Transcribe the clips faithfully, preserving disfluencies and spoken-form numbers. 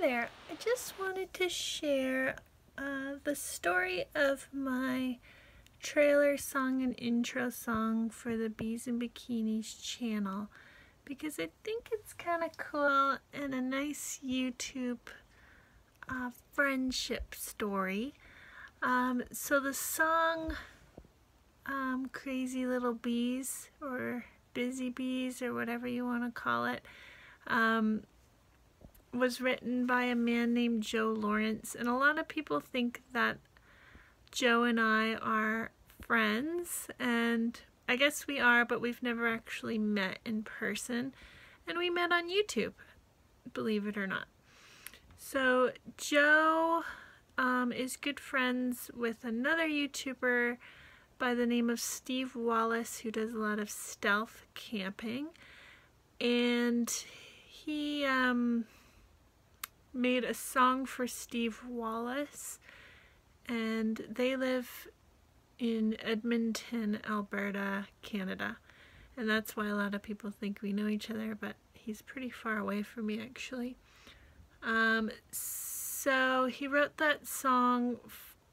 there. I just wanted to share uh, the story of my trailer song and intro song for the Bees and Bikinis channel, because I think it's kind of cool and a nice YouTube uh, friendship story. Um, so the song um, Crazy Little Bees, or Busy Bees, or whatever you want to call it, um, was written by a man named Joe Laurence, and a lot of people think that Joe and I are friends, and I guess we are, but we've never actually met in person, and we met on YouTube, believe it or not. So Joe um, is good friends with another YouTuber by the name of Steve Wallace, who does a lot of stealth camping, and he um, made a song for Steve Wallace, and they live in Edmonton, Alberta, Canada, and that's why a lot of people think we know each other, but he's pretty far away from me actually. Um, so he wrote that song,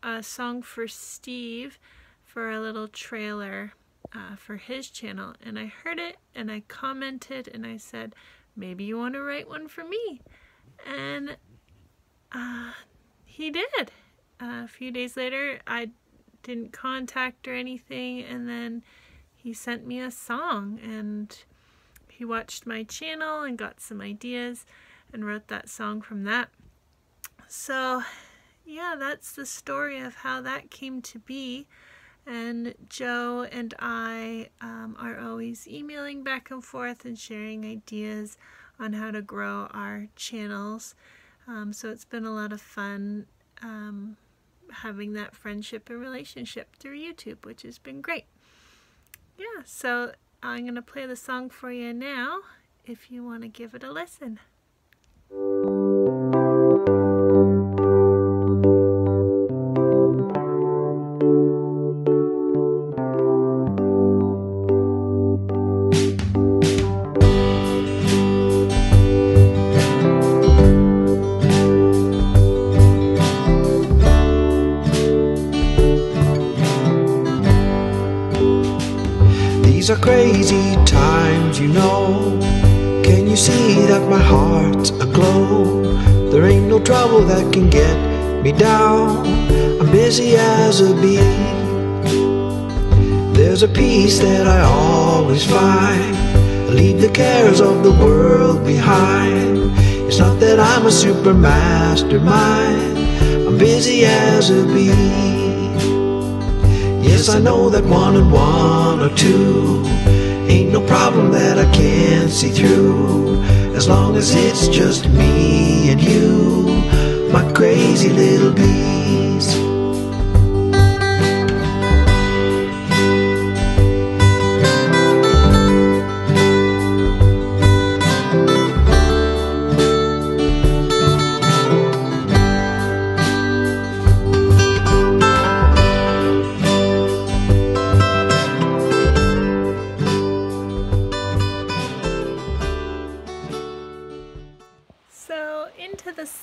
a song for Steve, for a little trailer uh, for his channel, and I heard it and I commented and I said, maybe you want to write one for me, and uh, he did. Uh, a few days later, I didn't contact or anything, and then he sent me a song, and he watched my channel and got some ideas and wrote that song from that. So yeah, that's the story of how that came to be, and Joe and I um, are always emailing back and forth and sharing ideas on how to grow our channels, um, so it's been a lot of fun um, having that friendship and relationship through YouTube, which has been great. Yeah, so I'm going to play the song for you now if you want to give it a listen. These are crazy times, you know. Can you see that my heart's aglow? There ain't no trouble that can get me down. I'm busy as a bee. There's a peace that I always find. I leave the cares of the world behind. It's not that I'm a super mastermind. I'm busy as a bee. Yes, I know that one and one or two ain't no problem that I can't see through, as long as it's just me and you, my crazy little bees.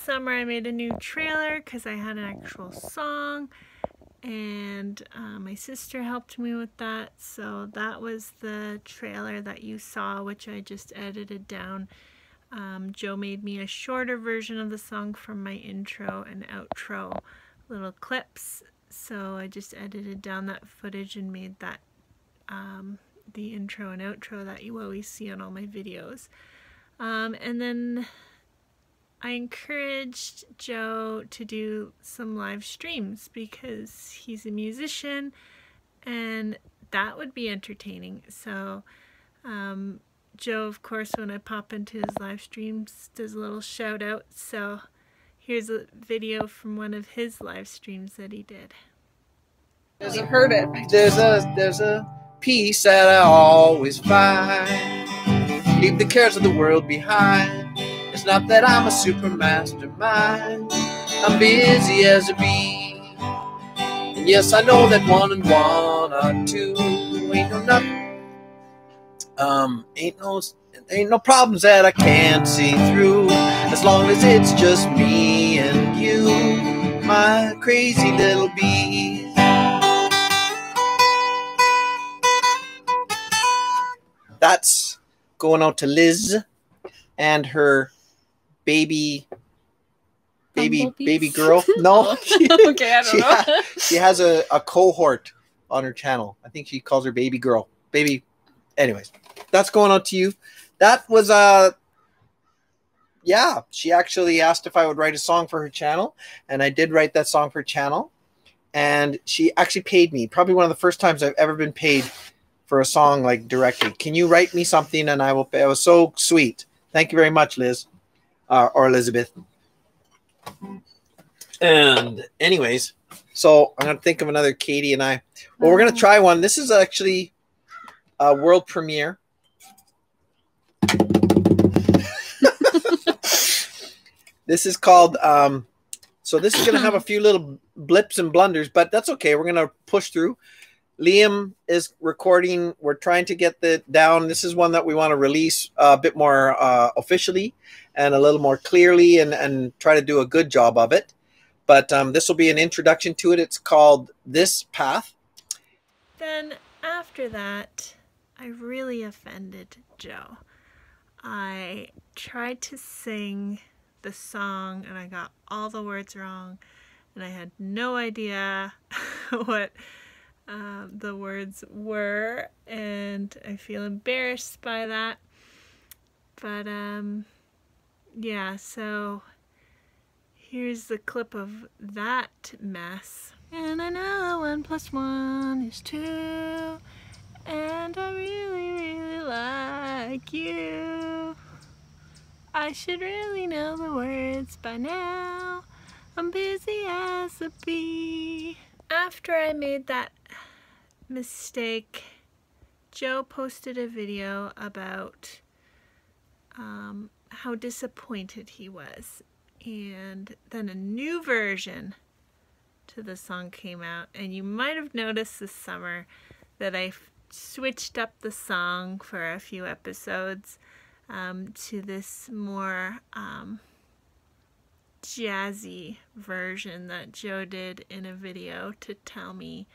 Summer I made a new trailer because I had an actual song, and uh, my sister helped me with that, so that was the trailer that you saw, which I just edited down. um, Joe made me a shorter version of the song from my intro and outro little clips, so I just edited down that footage and made that um, the intro and outro that you always see on all my videos. Um, and then I encouraged Joe to do some live streams because he's a musician and that would be entertaining. So um, Joe, of course, when I pop into his live streams, does a little shout out. So here's a video from one of his live streams that he did. There's a herd it. There's a there's a peace that I always find. Leave the cares of the world behind. It's not that I'm a super mastermind, I'm busy as a bee. And yes, I know that one and one or two ain't no nothing. Um, ain't no, Ain't no problems that I can't see through, as long as it's just me and you, my crazy little bees. That's going out to Liz and her baby, baby, Bumblebee? baby girl. No, she, okay, I don't she know. Ha, she has a, a cohort on her channel. I think she calls her baby girl, baby. Anyways, that's going out to you. That was a, uh, yeah, she actually asked if I would write a song for her channel, and I did write that song for her channel, and she actually paid me. Probably one of the first times I've ever been paid for a song, like directly. Can you write me something and I will pay? It was so sweet. Thank you very much, Liz, uh, or Elizabeth. And anyways, so I'm going to think of another Katie and I. Well, we're going to try one. This is actually a world premiere. This is called, um, so this is going to have a few little blips and blunders, but that's okay. We're going to push through. Liam is recording. We're trying to get that down. This is one that we want to release a bit more uh, officially and a little more clearly, and, and try to do a good job of it. But um, this will be an introduction to it. It's called This Path. Then after that, I really offended Joe. I tried to sing the song and I got all the words wrong, and I had no idea what Uh, the words were, and I feel embarrassed by that, but um yeah, so here's the clip of that mess. And I know one plus one is two, and I really really like you. I should really know the words by now, I'm busy as a bee. After I made that mistake, Joe posted a video about um, how disappointed he was, and then a new version to the song came out, and you might have noticed this summer that I switched up the song for a few episodes um, to this more um, jazzy version that Joe did in a video to tell me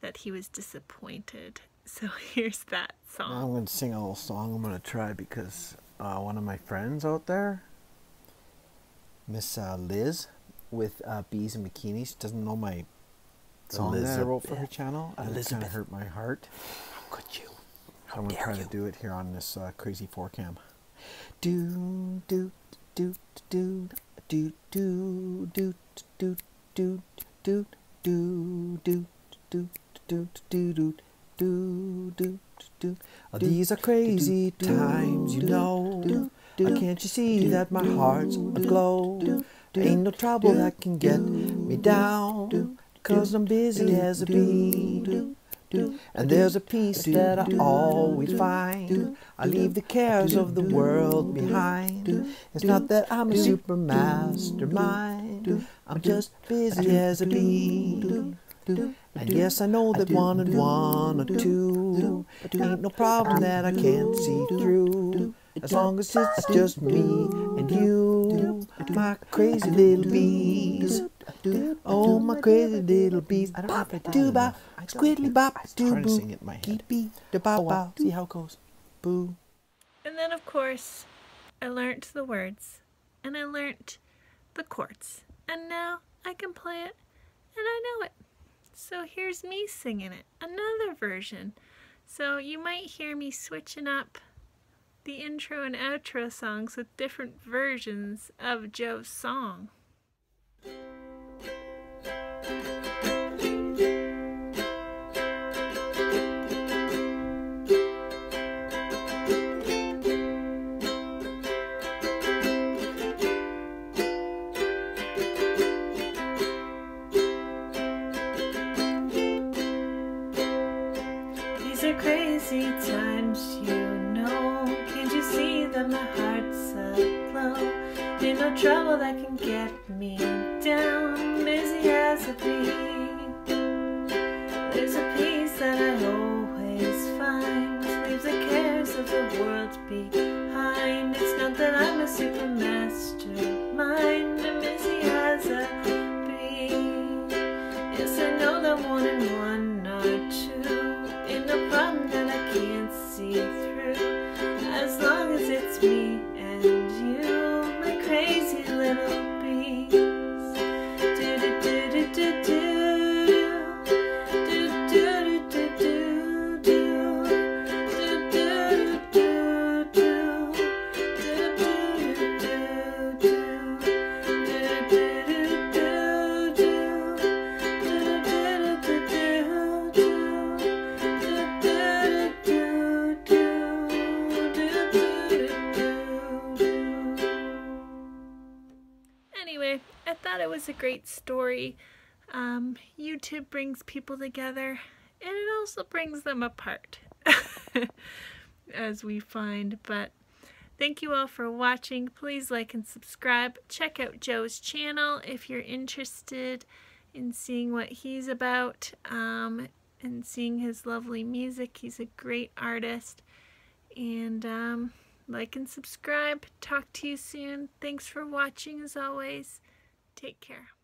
that he was disappointed. So here's that song. I'm going to sing a little song. I'm going to try, because uh, one of my friends out there, Miss uh, Liz with uh, Bees and Bikinis, doesn't know my song Elizabeth. that I wrote for her channel. And Elizabeth. It kind of hurt my heart. How could you? How I'm going to try you? to do it here on this uh, crazy four cam. Do, do, do, do, do, do, do, do, do, do, do, do, do. Do, do, do, do, do, do. Oh, these are crazy times, you know. Oh, can't you see that my heart's aglow? Ain't no trouble that can get me down, 'cause I'm busy as a bee. And there's a peace that I always find. I leave the cares of the world behind. It's not that I'm a super mastermind, I'm just busy as a bee. And yes, I know that one and one or two, ain't no problem that I can't see through, as long as it's just me and you, my crazy little bees. Oh, my crazy little bees. Bop, doo bop, squiddly bop, doo boo. See how it goes. Boo. And then, of course, I learnt the words, and I learnt the chords, and now I can play it, and I know it. So here's me singing it, another version. So you might hear me switching up the intro and outro songs with different versions of Joe's song. Trouble that can get me down, busy as a bee. There's a peace that I always find, leaves leaves the cares of the world behind. It's not that I'm a super mastermind, I'm busy as a bee. Yes, I know that one and one are two, in a problem that I can't see through. As long as it's me and you, my crazy little bees. Do do do do do do. I thought it was a great story. Um, YouTube brings people together, and it also brings them apart, as we find. But thank you all for watching. Please like and subscribe. Check out Joe's channel if you're interested in seeing what he's about, um, and seeing his lovely music. He's a great artist. And um, like and subscribe. Talk to you soon. Thanks for watching as always. Take care.